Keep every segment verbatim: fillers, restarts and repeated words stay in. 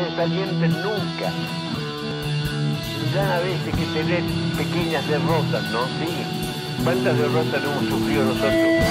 se desalienten nunca. Ya a veces que se ven pequeñas derrotas, ¿no? Sí. ¿Cuántas derrotas no hemos sufrido nosotros? No!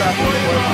Gracias.